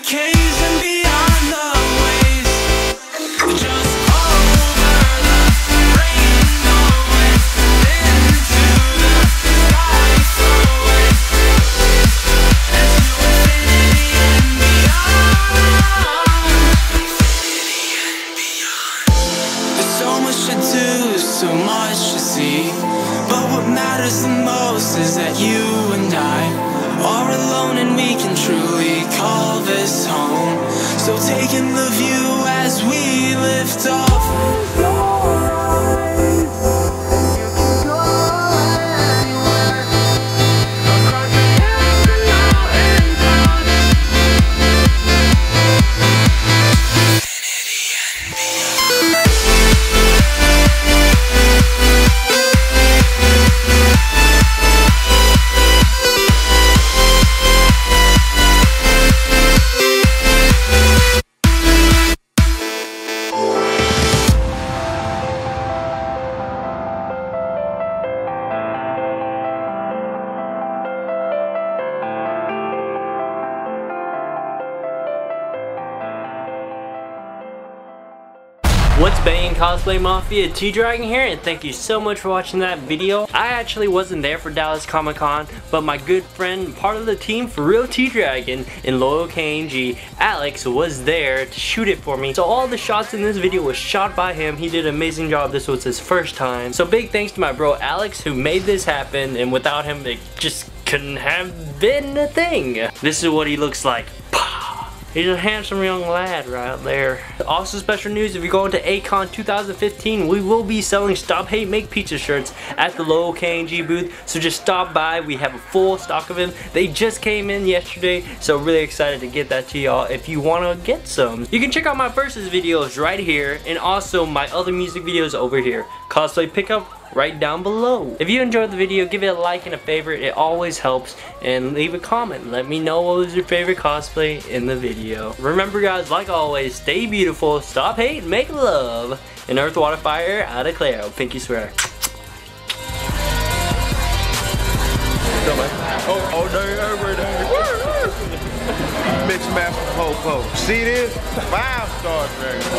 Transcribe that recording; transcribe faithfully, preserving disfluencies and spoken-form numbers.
occasion beyond the ways. Just taking the view as we lift off. What's Bane Cosplay Mafia, T-Dragon here, and thank you so much for watching that video. I actually wasn't there for Dallas Comic Con, but my good friend, part of the team for Real T-Dragon and loyal K N G, Alex, was there to shoot it for me. So all the shots in this video was shot by him. He did an amazing job. This was his first time. So big thanks to my bro Alex who made this happen, and without him it just couldn't have been a thing. This is what he looks like. He's a handsome young lad right there. Also, special news, if you're going to A-Con two thousand fifteen, we will be selling Stop Hate Make Pizza shirts at the local K N G booth, so just stop by. We have a full stock of them. They just came in yesterday, so really excited to get that to y'all if you want to get some. You can check out my versus videos right here, and also my other music videos over here. Cosplay Pickup right down below. If you enjoyed the video, give it a like and a favorite. It always helps. And leave a comment. Let me know what was your favorite cosplay in the video. Remember guys, like always, stay beautiful, stop hate, make love. And earth, water, fire, I declare, I pinky swear. Oh, all day, every day. Mixed master po-po. See this? Five star dragon.